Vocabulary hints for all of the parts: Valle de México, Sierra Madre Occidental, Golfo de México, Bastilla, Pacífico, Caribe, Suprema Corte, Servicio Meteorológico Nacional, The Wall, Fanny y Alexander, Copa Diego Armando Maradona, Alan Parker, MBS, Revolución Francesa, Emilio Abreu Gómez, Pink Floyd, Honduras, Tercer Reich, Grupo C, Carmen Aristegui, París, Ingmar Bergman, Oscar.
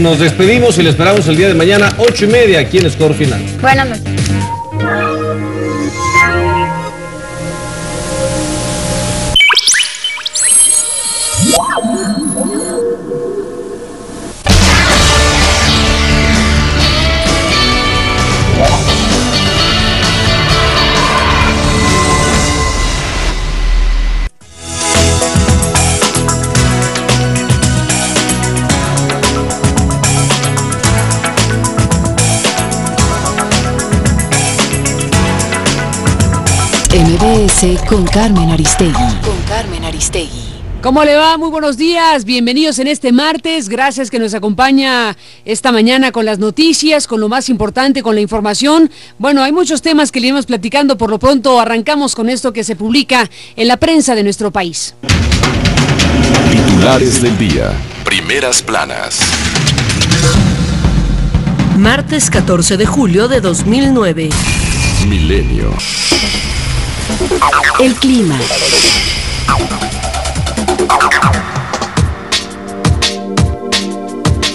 Nos despedimos y le esperamos el día de mañana, 8:30, aquí en Score Final. Buenas noches. MBS con Carmen Aristegui. ¿Cómo le va? Muy buenos días, bienvenidos en este martes, gracias que nos acompaña esta mañana con las noticias, con lo más importante, con la información. Bueno, hay muchos temas que le iremos platicando, por lo pronto arrancamos con esto que se publica en la prensa de nuestro país. Titulares del día, primeras planas. Martes 14 de julio de 2009. Milenio. El clima.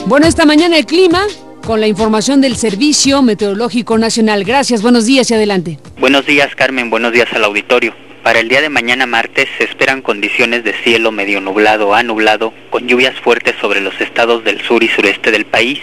Bueno, esta mañana el clima con la información del Servicio Meteorológico Nacional. Gracias, buenos días y adelante. Buenos días, Carmen, buenos días al auditorio. Para el día de mañana martes se esperan condiciones de cielo medio nublado a nublado, con lluvias fuertes sobre los estados del sur y sureste del país,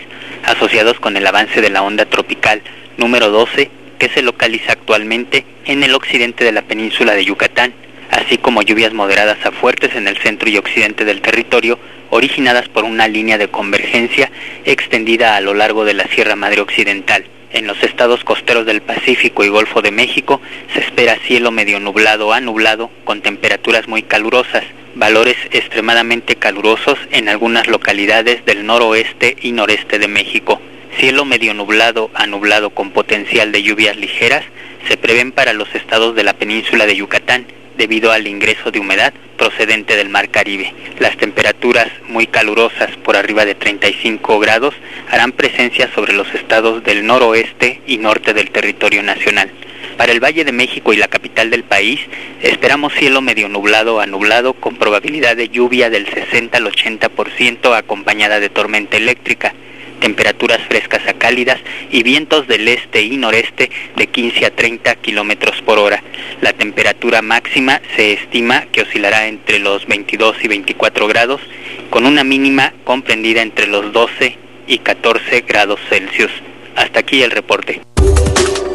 asociados con el avance de la onda tropical número 12, que se localiza actualmente en el occidente de la península de Yucatán, así como lluvias moderadas a fuertes en el centro y occidente del territorio, originadas por una línea de convergencia extendida a lo largo de la Sierra Madre Occidental. En los estados costeros del Pacífico y Golfo de México se espera cielo medio nublado a nublado, con temperaturas muy calurosas, valores extremadamente calurosos en algunas localidades del noroeste y noreste de México. Cielo medio nublado a nublado con potencial de lluvias ligeras se prevén para los estados de la península de Yucatán debido al ingreso de humedad procedente del mar Caribe. Las temperaturas muy calurosas por arriba de 35 grados harán presencia sobre los estados del noroeste y norte del territorio nacional. Para el Valle de México y la capital del país, esperamos cielo medio nublado a nublado con probabilidad de lluvia del 60 al 80% acompañada de tormenta eléctrica. Temperaturas frescas a cálidas y vientos del este y noreste de 15 a 30 kilómetros por hora. La temperatura máxima se estima que oscilará entre los 22 y 24 grados, con una mínima comprendida entre los 12 y 14 grados Celsius. Hasta aquí el reporte.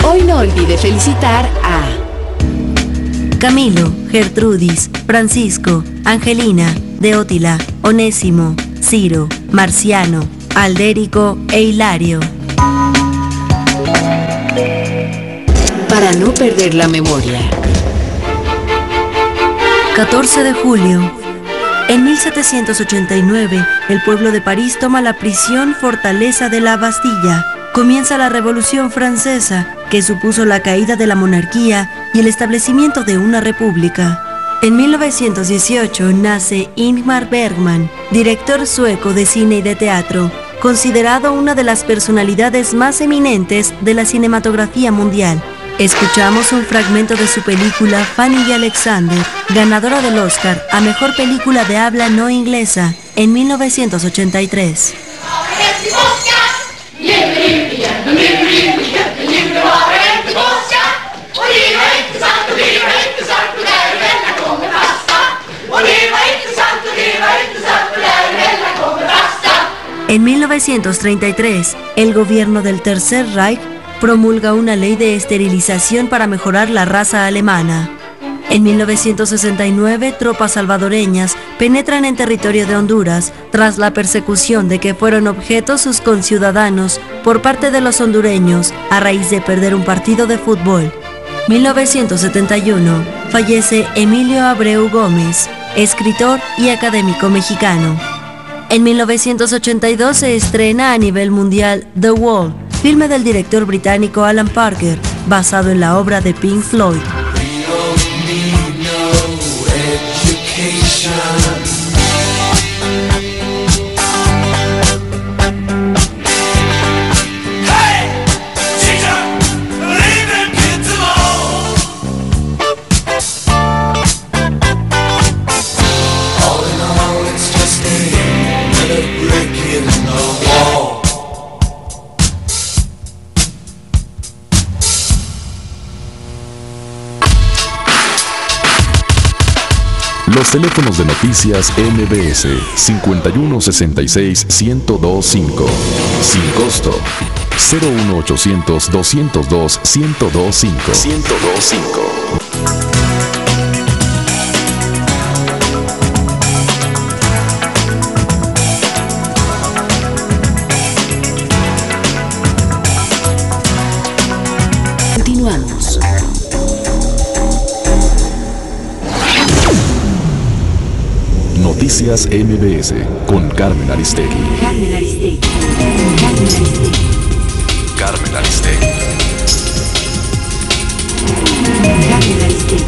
Hoy no olvide felicitar a Camilo, Gertrudis, Francisco, Angelina, Deótila, Onésimo, Ciro, Marciano, Aldérico e Hilario. Para no perder la memoria. 14 de julio. En 1789, el pueblo de París toma la prisión fortaleza de la Bastilla. Comienza la Revolución Francesa, que supuso la caída de la monarquía y el establecimiento de una república. En 1918 nace Ingmar Bergman, director sueco de cine y de teatro, considerado una de las personalidades más eminentes de la cinematografía mundial. Escuchamos un fragmento de su película Fanny y Alexander, ganadora del Oscar a Mejor Película de Habla No Inglesa en 1983. En 1933, el gobierno del Tercer Reich promulga una ley de esterilización para mejorar la raza alemana. En 1969, tropas salvadoreñas penetran en territorio de Honduras tras la persecución de que fueron objeto sus conciudadanos por parte de los hondureños a raíz de perder un partido de fútbol. 1971, fallece Emilio Abreu Gómez, escritor y académico mexicano. En 1982 se estrena a nivel mundial The Wall, filme del director británico Alan Parker, basado en la obra de Pink Floyd. No. Los teléfonos de Noticias MBS 5166-1025. Sin costo. 01800-202-1025. 1025. Noticias MBS con Carmen Aristegui. Carmen Aristegui. Carmen Aristegui. Carmen Aristegui. Carmen Aristegui.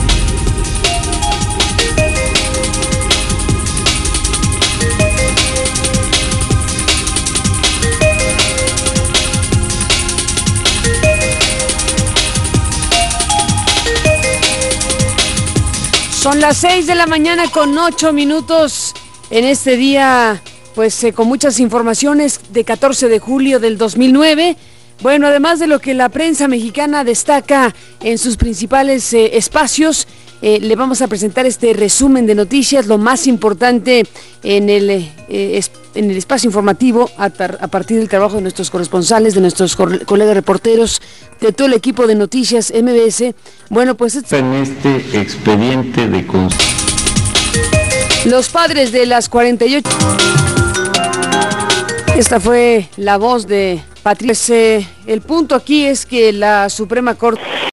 Son las 6 de la mañana con 8 minutos en este día, pues con muchas informaciones de 14 de julio del 2009. Bueno, además de lo que la prensa mexicana destaca en sus principales espacios, le vamos a presentar este resumen de noticias, lo más importante en el espacio informativo a partir del trabajo de nuestros corresponsales, de nuestros colegas reporteros, de todo el equipo de Noticias MBS. Bueno, pues en este expediente de los padres de las 48. Esta fue la voz de Patricia. El punto aquí es que la Suprema Corte